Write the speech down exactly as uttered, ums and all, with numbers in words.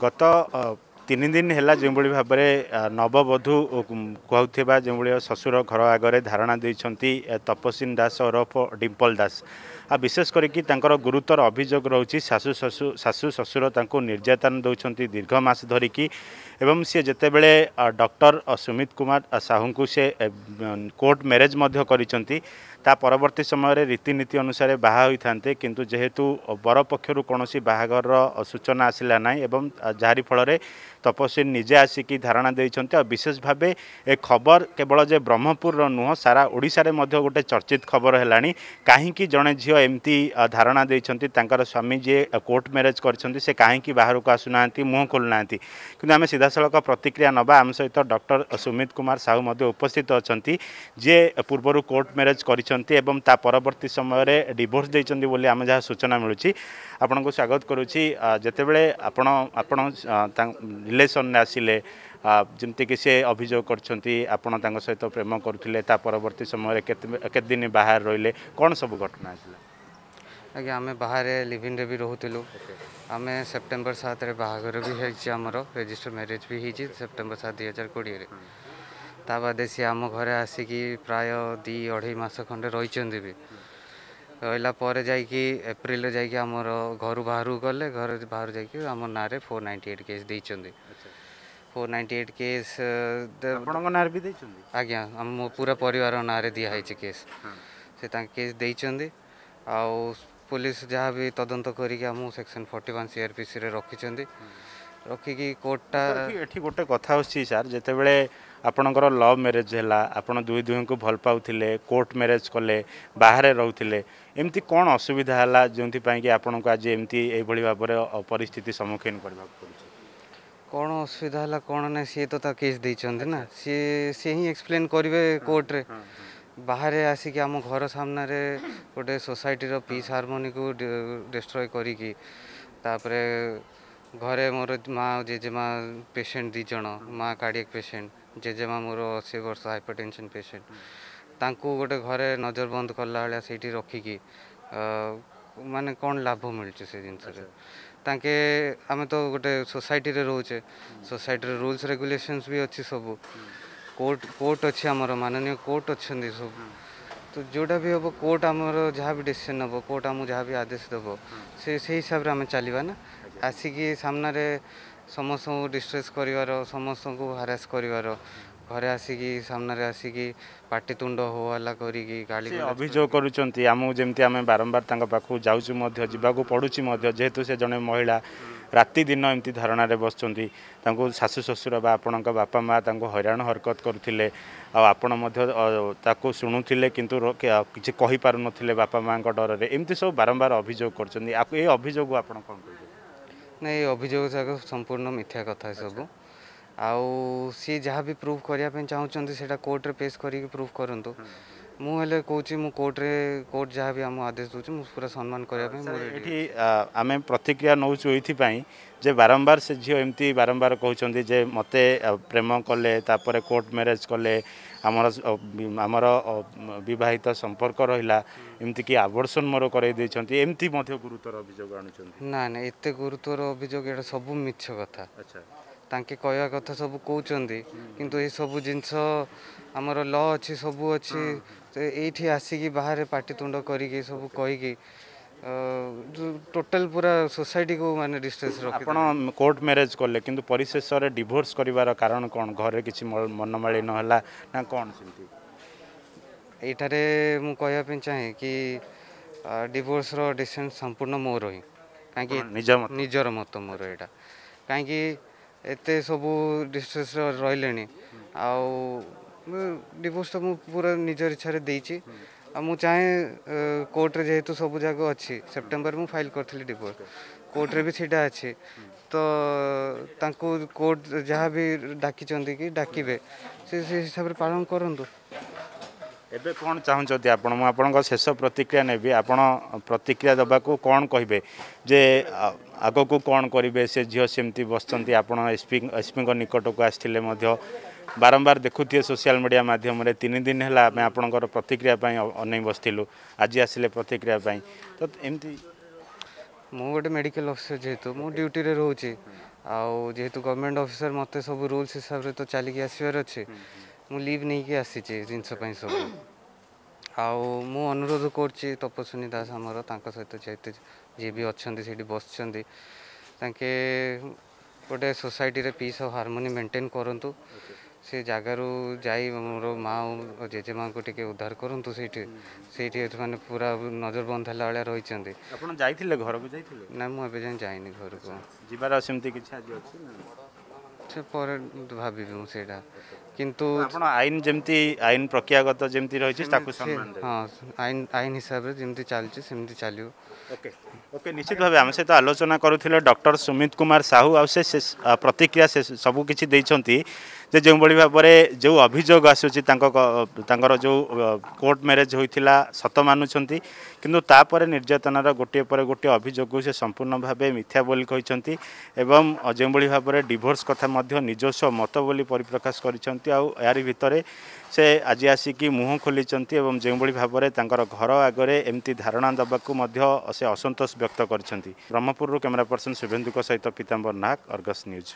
गत तीन दिन है जो भाव में नववधू कहूबा जो ससुर घर आगे धारणा देती तपस्विनी दास उर्फ डिंपल दास आ विशेष करके गुरुतर अभियोग रही शाशु शशु शाशु ससुर निर्यातना दौरान दीर्घ मास धरिकी एवं सी जितेबले डॉक्टर सुमित कुमार साहू को सी कोर्ट मैरेज परवर्ती समय रीतिनीति अनुसार बाहा होई थांते किंतु जेहेतु बर पक्षर कौन बाहागर सूचना आसला ना एवं जारी फल तपस्विनी निजे आसिकी धारणा देते और विशेष भाव ए खबर केवल जे ब्रह्मपुर नुह सारा ओडिशा रे मध्य गोटे चर्चित खबर है कहीं जड़े झील एमती धारणा देते स्वामी जी कोर्ट मैरेज कर कहीं बाहर को आसुना मुँह खोलुना कि आम सीधा सड़क प्रतिक्रिया नवा आम सहित डॉक्टर सुमित कुमार साहू उपस्थित अच्छा जे पूर्वर कोर्ट मैरेज करवर्त समय डिवोर्स देते बोली आम जहाँ सूचना मिलूँ आपन को स्वागत करुच्ची जितेबले आपण आपण रिलेशन आसिले जमती कि से अभियोग कर सहित प्रेम करुले परवर्ती समय केत दिन बाहर रहिले कौन सब घटना आसिला आज्ञा आम बाहर लिविंग रे भी रोलू आम सेप्टेम्बर सात रे बाहागर भी होमर रजिस्टर मैरिज भी होती सेप्टेम्बर सात दुई हजार कोड़े ता बादे सी आम घरे आसिकी प्राय दी अढ़ाई मस खंडे रही भी रहा जाकि एप्रिल जाकि आमर घर बाहर गले घर बाहर जाकि आम ना फोर नाइंटी एट केस देइचंदी फोर नाइंटी एट केस ना भी आज्ञा आम पूरा परिवार ना दिहाई केस से केस देइचंदी पुलिस जहाँ भी तदंत करिके आम सेक्शन फोर्टी वन सीआरपीसी रे रखिचंदी रखिकी कोर्टा ये गोटे कथा अच्छी सार जितेबले आपणकर लव मैरेज है आपड़ दुई दुहें को भल पाते कोर्ट मैरेज कले बाहर रोते एमती कौन असुविधा है जो कि आपण को आज एमती भाव में परिस्थिति सम्मुखीन करने कौन असुविधा है कौन ना सी तो केस देते ना सी सी ही एक्सप्लेन करेंगे कोर्टे बाहर आसिक आम घर सामने गोटे सोसाइटी पीस हार्मोनी को डिस्ट्रॉय करी घरे मोर माँ जेजेमा पेसेंट दीज माँ कार्डियक पेसेंट जेजेमा मोर अशी वर्ष हाइपरटेंशन पेसेंट तांकू गोटे घरे नजर बंद कला भाया से रखिकी माने कौन लाभ मिलूँ से जिनसे ताके आम तो गोटे सोसाइटी रे रोचे सोसाइटी रे रूल्स रेगुलेशंस भी अच्छी सब कोर्ट कोर्ट अच्छी आमर माननीय कोर्ट अच्छा सब तो जोटा भी हम कोर्ट आमर जहाँ भी डिसीजन हम कोर्ट आम जहाँ भी आदेश देव से हिसाब से आम चलवा ना आसिकी सामने समस्त को डिस्ट्रेस कर समस्त को हारास कर घरे आसिकी सामने आसिकी पाटितुंड हो हल्ला करी गाली अभियोग करुँच आम जमी आम बारंबार पाखु जाऊँ पड़ूँ जेहेतु से जड़े महिला राति दिन एमती धारणा बसुँगी शाशु शशुर बा आपण बापा माँ हैरान हरकत करुले आपड़ शुणुले किंतु किसी कहीपर ना बापा माँ डर से एमती सब बारंबार अभियोग कर अभियोग आप नहीं अभियोग जाक संपूर्ण मिथ्या कथा सब आउ सी जहाँ भी प्रूफ करने चाहते से कोर्ट रे पेश कर प्रूफ करूँ मुझे कौच मु कोर्ट रे कोर्ट जहाँ भी आम आदेश दूसरी मुझे पूरा सम्मान करने आम प्रतिक्रिया नौच ये जे बारंबार से झील एमती बारंबार कहते जे मत प्रेम कले कोर्ट मैरेज कले आमर आमर बहित संपर्क रहा एमती कि आवर्सन मोर करमती गुरुतर अभियोग ना ना एत गुरुतर अभियोग ये सब मिछ कथा तांके कहवा कथा सब कौन किंतु ये सब जिनस आमर ल अच्छी सब अच्छी तो ये आसिकी बाहर पाटितुंड करी सब कहीकि टोटाल पूरा सोसाइटी को माने डिस्ट्रेस रखी कोर्ट मैरेज कले किंतु परिशेष रे डिवोर्स करिवार कारण कौन घर किसी मनमाली नहला ना कौन एठारे मु कहवा चाहे कि डिवोर्स रो डिसीजन संपूर्ण मोर ही कहीं निजर मत मोर एटा कहीं एते सब डिस्ट्रेस रही आउ डिवोर्स तो मु पूरा निजर इच्छा देइछि मु चाहे कोर्ट रे जेहेतु सब जग अच्छी सेप्टेम्बर मु फाइल करी डिवोर्स कोर्ट रे भी सीटा अच्छी तो तांकू कोर्ट जहाँ भी डाकी कि डाकिबे से से हिसाब से पालन करंतु एबे कौन चाहते आपण मु आपण शेष प्रतिक्रिया नेबी आपण प्रतिक्रिया दबा को कौन कहबे जे आग को कौन करेंगे से झील सेमती बसती आप एसपी एसपी निकट को आसते बारंबार देखुए सोशल मीडिया मध्यम तीन दिन है आम आपण प्रतिक्रिया अनै बसलु आज आसिले प्रतिक्रिया तो एमती मु गोटे मेडिकल अफिसर जेहेतु मु ड्यूटी रोचे आउ जेहेतु गवर्नमेंट ऑफिसर मत सब रूल्स हिसाब से तो चलिकी आसबार अच्छे मुझे लिव नहीं कि आसी जिनस सब आउ मु अनुरोध कर तपस्विनी दास आमर तांका सहित जेहेतु जी भी अच्छा से बस गोटे सोसाइटी पीस और हार्मोनी मेंटेन करूँ से जगारू जा मोर माँ और जेजेमा को टे उद्धार करूँ से मैंने पूरा नजर बंद है रही घर को ना मुझे जाए जाइनि घर को जीवार से भावी मुझे किंतु आईन जमती आईन प्रक्रियागत जमती रही हाँ आईन आईन हिसाब से जमती चलती सेमती चलो। ओके ओके निश्चित भाव आम सहित आलोचना करूले डॉक्टर सुमित कुमार साहू आ प्रतिक्रिया से सबकिछि देइछंती जे जो बड़ी भाव में जो अभियोग आसूची जो कोर्ट मैरेज होता सत मानुंट किंतु तापर निर्यातनार गोटे पर गोटे अभियोग से संपूर्ण भाव मिथ्या बोली कहते एवं जो भाव में डिवोर्स कथा निजस्व मत बोली परिप्रकाश करी भितर से आज आसिकी मुह खोली एवं जो भाव में घर आगे एमती धारणा देवाकू से असंतोष व्यक्त करछंती। ब्रह्मपुरु कैमरा पर्सन शुभेन्दु सहित पीताम्बर नाग, अर्गस न्यूज।